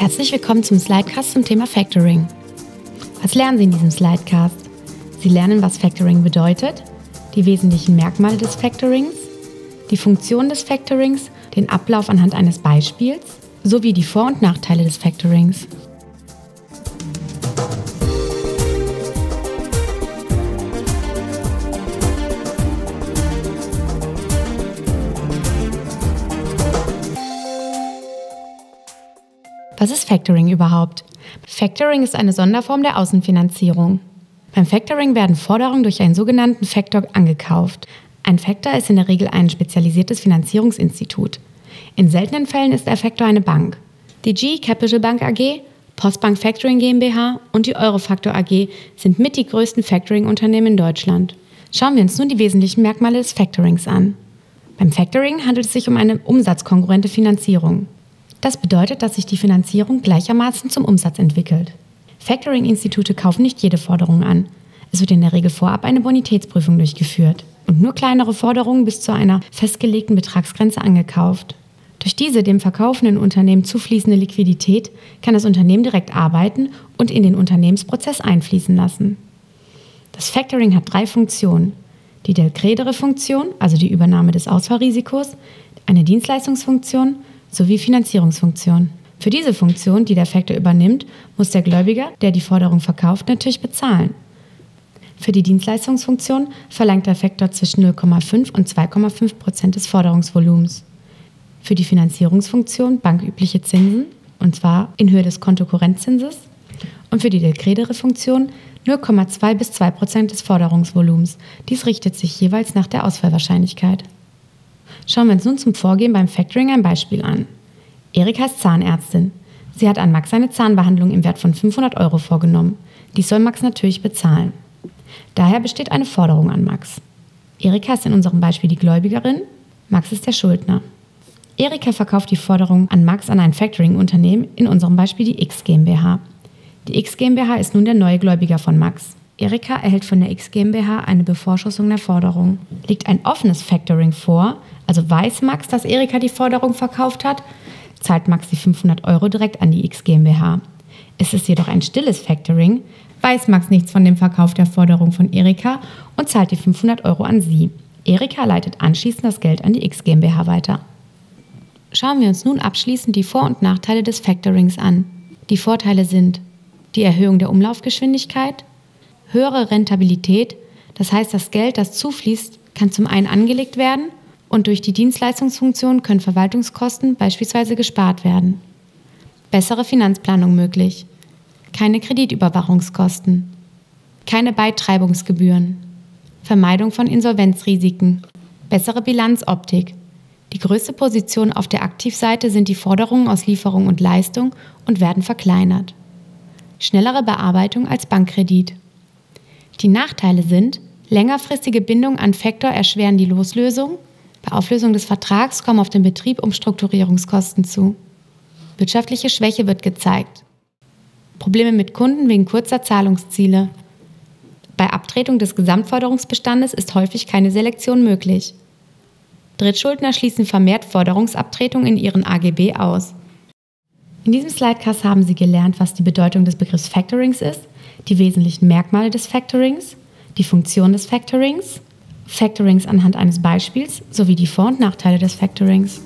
Herzlich willkommen zum Slidecast zum Thema Factoring. Was lernen Sie in diesem Slidecast? Sie lernen, was Factoring bedeutet, die wesentlichen Merkmale des Factorings, die Funktion des Factorings, den Ablauf anhand eines Beispiels sowie die Vor- und Nachteile des Factorings. Was ist Factoring überhaupt? Factoring ist eine Sonderform der Außenfinanzierung. Beim Factoring werden Forderungen durch einen sogenannten Factor angekauft. Ein Factor ist in der Regel ein spezialisiertes Finanzierungsinstitut. In seltenen Fällen ist der Factor eine Bank. Die G Capital Bank AG, Postbank Factoring GmbH und die Eurofactor AG sind mit die größten Factoring-Unternehmen in Deutschland. Schauen wir uns nun die wesentlichen Merkmale des Factorings an. Beim Factoring handelt es sich um eine umsatzkongruente Finanzierung. Das bedeutet, dass sich die Finanzierung gleichermaßen zum Umsatz entwickelt. Factoring-Institute kaufen nicht jede Forderung an. Es wird in der Regel vorab eine Bonitätsprüfung durchgeführt und nur kleinere Forderungen bis zu einer festgelegten Betragsgrenze angekauft. Durch diese dem verkaufenden Unternehmen zufließende Liquidität kann das Unternehmen direkt arbeiten und in den Unternehmensprozess einfließen lassen. Das Factoring hat drei Funktionen. Die Delcredere-Funktion, also die Übernahme des Ausfallrisikos, eine Dienstleistungsfunktion sowie Finanzierungsfunktion. Für diese Funktion, die der Factor übernimmt, muss der Gläubiger, der die Forderung verkauft, natürlich bezahlen. Für die Dienstleistungsfunktion verlangt der Factor zwischen 0,5 und 2,5% des Forderungsvolumens. Für die Finanzierungsfunktion bankübliche Zinsen, und zwar in Höhe des Kontokorrentzinses, und für die Delcredere-Funktion 0,2 bis 2% des Forderungsvolumens. Dies richtet sich jeweils nach der Ausfallwahrscheinlichkeit. Schauen wir uns nun zum Vorgehen beim Factoring ein Beispiel an. Erika ist Zahnärztin. Sie hat an Max eine Zahnbehandlung im Wert von 500 € vorgenommen. Dies soll Max natürlich bezahlen. Daher besteht eine Forderung an Max. Erika ist in unserem Beispiel die Gläubigerin, Max ist der Schuldner. Erika verkauft die Forderung an Max an ein Factoring-Unternehmen, in unserem Beispiel die X GmbH. Die X GmbH ist nun der neue Gläubiger von Max. Erika erhält von der X GmbH eine Bevorschussung der Forderung. Liegt ein offenes Factoring vor, also weiß Max, dass Erika die Forderung verkauft hat, zahlt Max die 500 € direkt an die X GmbH. Ist es jedoch ein stilles Factoring, weiß Max nichts von dem Verkauf der Forderung von Erika und zahlt die 500 € an sie. Erika leitet anschließend das Geld an die X GmbH weiter. Schauen wir uns nun abschließend die Vor- und Nachteile des Factorings an. Die Vorteile sind die Erhöhung der Umlaufgeschwindigkeit, höhere Rentabilität, das heißt, das Geld, das zufließt, kann zum einen angelegt werden und durch die Dienstleistungsfunktion können Verwaltungskosten beispielsweise gespart werden. Bessere Finanzplanung möglich, keine Kreditüberwachungskosten, keine Beitreibungsgebühren, Vermeidung von Insolvenzrisiken, bessere Bilanzoptik. Die größte Position auf der Aktivseite sind die Forderungen aus Lieferung und Leistung und werden verkleinert. Schnellere Bearbeitung als Bankkredit. Die Nachteile sind: längerfristige Bindung an Factor erschweren die Loslösung, bei Auflösung des Vertrags kommen auf den Betrieb Umstrukturierungskosten zu. Wirtschaftliche Schwäche wird gezeigt. Probleme mit Kunden wegen kurzer Zahlungsziele. Bei Abtretung des Gesamtforderungsbestandes ist häufig keine Selektion möglich. Drittschuldner schließen vermehrt Forderungsabtretung in ihren AGB aus. In diesem Slidecast haben Sie gelernt, was die Bedeutung des Begriffs Factorings ist, die wesentlichen Merkmale des Factorings, die Funktion des Factorings, Factorings anhand eines Beispiels sowie die Vor- und Nachteile des Factorings.